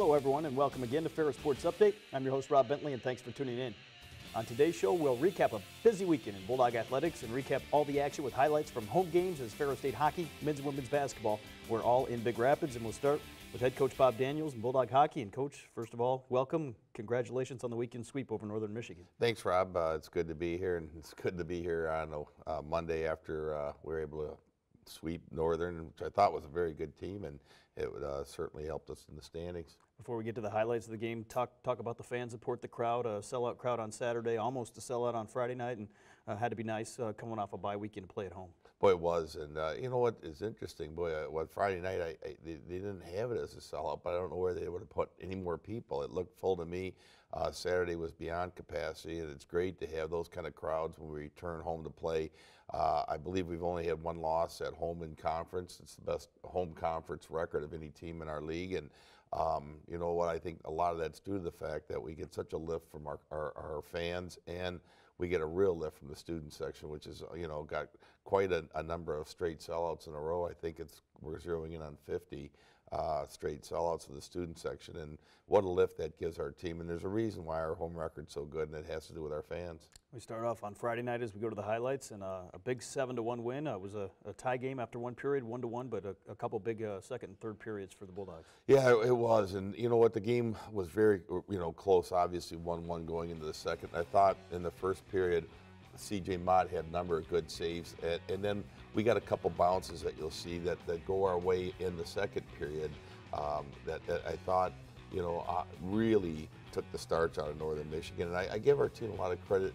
Hello everyone and welcome again to Ferris Sports Update. I'm your host Rob Bentley and thanks for tuning in. On today's show we'll recap a busy weekend in Bulldog athletics and recap all the action with highlights from home games as Ferris State hockey, men's and women's basketball. We're all in Big Rapids and we'll start with head coach Bob Daniels and Bulldog hockey. And coach, first of all, welcome. Congratulations on the weekend sweep over Northern Michigan. Thanks Rob. It's good to be here, and it's good to be here on Monday after we were able to sweep Northern, which I thought was a very good team, and it certainly helped us in the standings. Before we get to the highlights of the game, talk about the fan support, the crowd, a sellout crowd on Saturday, almost a sellout on Friday night, and had to be nice coming off a bye weekend to play at home. Boy, it was, and you know what is interesting, boy, Friday night, they didn't have it as a sellout, but I don't know where they would have put any more people. It looked full to me. Saturday was beyond capacity, and it's great to have those kind of crowds when we return home to play. I believe we've only had one loss at home in conference. It's the best home conference record of any team in our league, and you know what, I think a lot of that's due to the fact that we get such a lift from our fans, and we get a real lift from the student section, which is, you know, got quite a number of straight sellouts in a row. I think we're zeroing in on 50 straight sellouts of the student section, and what a lift that gives our team. And there's a reason why our home record's so good, and it has to do with our fans. We start off on Friday night as we go to the highlights, and a big 7-1 win. It was a tie game after one period, 1-1, but a couple big second and third periods for the Bulldogs. Yeah, it was, and you know what, the game was very, you know, close. Obviously, 1-1 going into the second. I thought in the first period, C.J. Motte had a number of good saves, and then we got a couple bounces that you'll see that go our way in the second period that I thought, you know, really took the starch out of Northern Michigan. And I give our team a lot of credit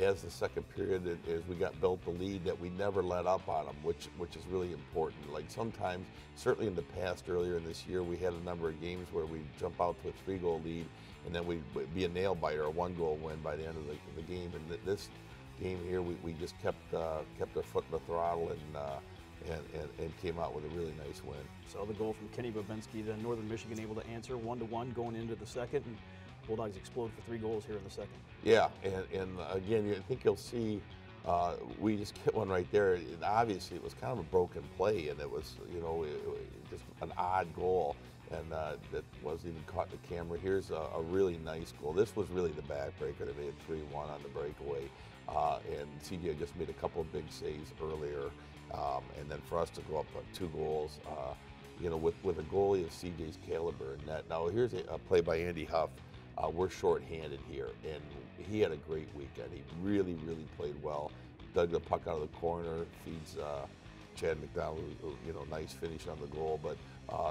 as the second period, as we built the lead, that we never let up on them, which is really important. Like sometimes, certainly in the past, earlier in this year, we had a number of games where we jump out to a 3-goal lead, and then we'd be a nail-biter, a 1-goal win by the end of the game. And this game here, we just kept our foot in the throttle and came out with a really nice win. Saw the goal from Kenny Babinski, then Northern Michigan able to answer 1-1 going into the second, and Bulldogs explode for 3 goals here in the second. Yeah, and again, I think you'll see we just get one right there, and obviously it was kind of a broken play, and it was, you know, just an odd goal, and that wasn't even caught in the camera. Here's a really nice goal. This was really the backbreaker. They made 3-1 on the breakaway, and C.J. just made a couple of big saves earlier. And then for us to go up 2 goals, you know, with a goalie of C.J.'s caliber in net. Now here's a play by Andy Huff. We're shorthanded here, and he had a great weekend. He really, really played well. Dug the puck out of the corner, feeds Chad McDonald, you know, nice finish on the goal. But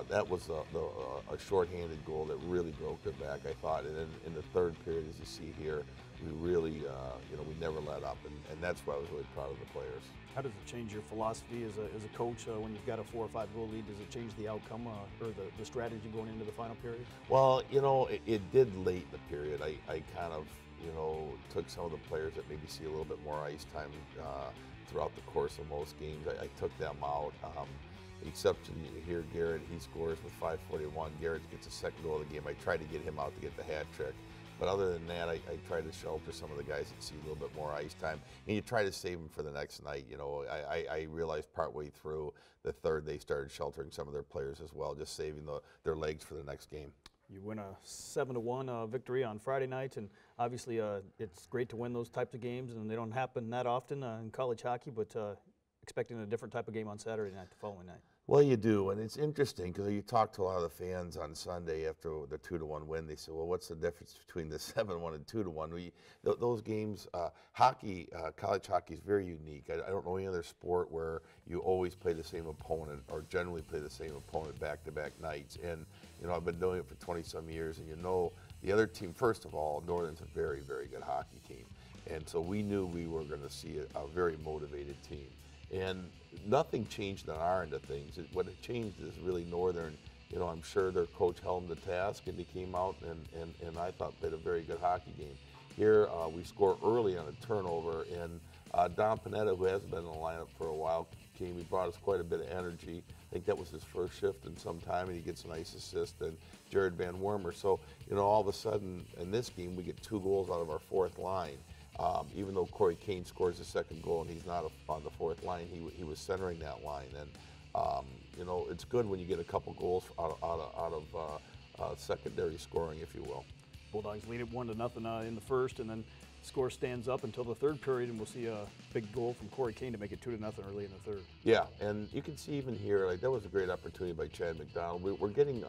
that was a shorthanded goal that really broke their back, I thought. And then in the third period, as you see here, we really, you know, we never let up, and that's why I was really proud of the players. How does it change your philosophy as a coach when you've got a 4- or 5-goal lead? Does it change the outcome or the strategy going into the final period? Well, you know, it did late in the period. I kind of, you know, took some of the players that maybe see a little bit more ice time throughout the course of most games. I took them out. Exception here, Garrett, he scores with 5:41. Garrett gets a second goal of the game. I tried to get him out to get the hat trick. But other than that, I try to shelter some of the guys that see a little bit more ice time. And you try to save them for the next night. You know, I realized partway through the third they started sheltering some of their players as well, just saving their legs for the next game. You win a 7-1 victory on Friday night, and obviously it's great to win those types of games, and they don't happen that often in college hockey, but expecting a different type of game on Saturday night, the following night. Well, you do, and it's interesting because you talk to a lot of the fans on Sunday after the 2-1 win. They say, well, what's the difference between the 7-1 and 2-1? Those games, hockey, college hockey is very unique. I don't know any other sport where you always play the same opponent or generally play the same opponent back-to-back nights. And, you know, I've been doing it for 20-some years, and you know the other team, first of all, Northern's a very, very good hockey team. And so we knew we were going to see a very motivated team. And nothing changed on our end of things. What it changed is really Northern. You know, I'm sure their coach held them to task, and they came out and I thought played a very good hockey game. Here we score early on a turnover, and Don Panetta, who hasn't been in the lineup for a while, came. He brought us quite a bit of energy. I think that was his first shift in some time, and he gets a nice assist, and Jared Van Wormer. So, you know, all of a sudden in this game we get 2 goals out of our fourth line. Even though Corey Kane scores the second goal and he's not on the fourth line, he was centering that line. And, you know, it's good when you get a couple goals out of secondary scoring, if you will. Bulldogs lead it 1-0 in the first, and then score stands up until the third period, and we'll see a big goal from Corey Kane to make it 2-0 early in the third. Yeah, and you can see even here, like, that was a great opportunity by Chad McDonald. We're getting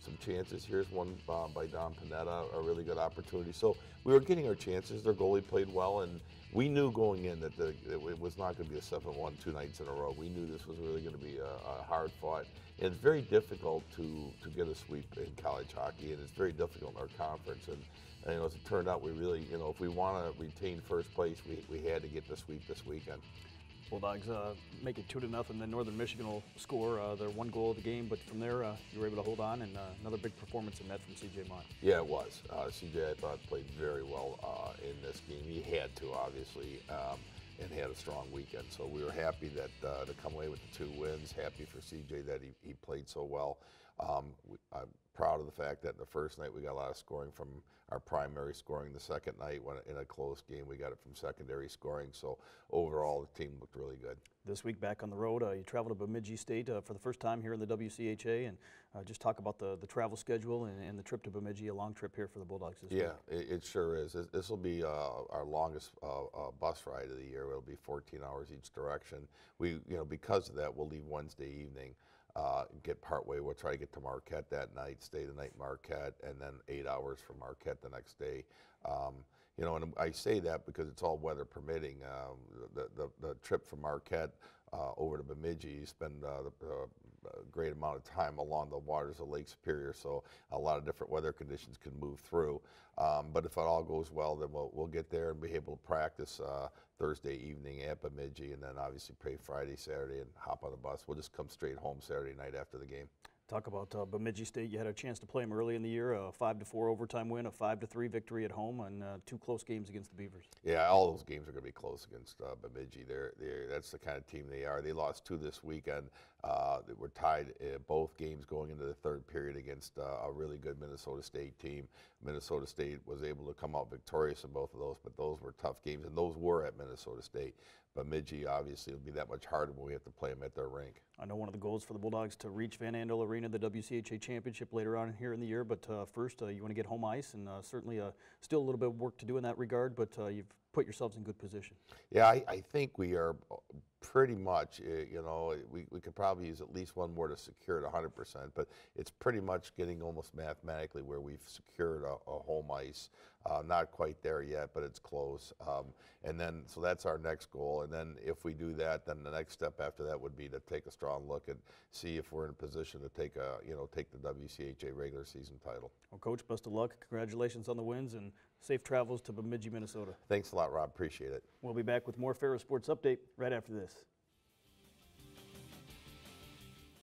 some chances. Here's one by Don Panetta, a really good opportunity. So we were getting our chances. Their goalie played well, and we knew going in that it was not going to be a 7-1 two nights in a row. We knew this was really going to be a hard fought. And it's very difficult to get a sweep in college hockey, and it's very difficult in our conference. And you know, as it turned out, we really, you know, if we want to retain first place, we had to get the sweep this weekend. Bulldogs make it 2-0, then Northern Michigan will score their one goal of the game, but from there you were able to hold on, and another big performance in that from C.J. Motte. Yeah, it was. C.J., I thought, played very well in this game. He had to, obviously, and had a strong weekend. So we were happy that to come away with the 2 wins, happy for C.J. that he played so well. I'm proud of the fact that the first night we got a lot of scoring from our primary scoring. The second night, when in a close game, we got it from secondary scoring. So overall, the team looked really good. This week back on the road, you traveled to Bemidji State for the first time here in the WCHA, and just talk about the travel schedule and the trip to Bemidji, a long trip here for the Bulldogs this week. Yeah, it sure is. This will be our longest bus ride of the year. It'll be 14 hours each direction. We, you know, because of that, we'll leave Wednesday evening. Get partway, we'll try to get to Marquette that night, stay the night in Marquette, and then 8 hours from Marquette the next day. You know, and I say that because it's all weather permitting. The trip from Marquette over to Bemidji, spend a great amount of time along the waters of Lake Superior, so a lot of different weather conditions can move through. But if it all goes well, then we'll get there and be able to practice Thursday evening at Bemidji, and then obviously play Friday, Saturday, and hop on the bus. We'll just come straight home Saturday night after the game. Talk about Bemidji State. You had a chance to play them early in the year, a 5-4 overtime win, a 5-3 victory at home, and 2 close games against the Beavers. Yeah, all those games are going to be close against Bemidji. That's the kind of team they are. They lost 2 this weekend. They were tied both games going into the third period against a really good Minnesota State team. Minnesota State was able to come out victorious in both of those, but those were tough games, and those were at Minnesota State. Bemidji, obviously, will be that much harder when we have to play them at their rink. I know one of the goals for the Bulldogs to reach Van Andel Arena, the WCHA championship later on here in the year, but first you want to get home ice, and certainly still a little bit of work to do in that regard, but you've put yourselves in good position. Yeah, I think we are pretty much, you know, we could probably use at least one more to secure it 100%, but it's pretty much getting almost mathematically where we've secured a home ice. Not quite there yet, but it's close. And then, so that's our next goal. And then if we do that, then the next step after that would be to take a strong look and see if we're in a position to take a, you know, take the WCHA regular season title. Well, Coach, best of luck. Congratulations on the wins and safe travels to Bemidji, Minnesota. Thanks a lot, Rob. Appreciate it. We'll be back with more Ferris Sports Update right after this.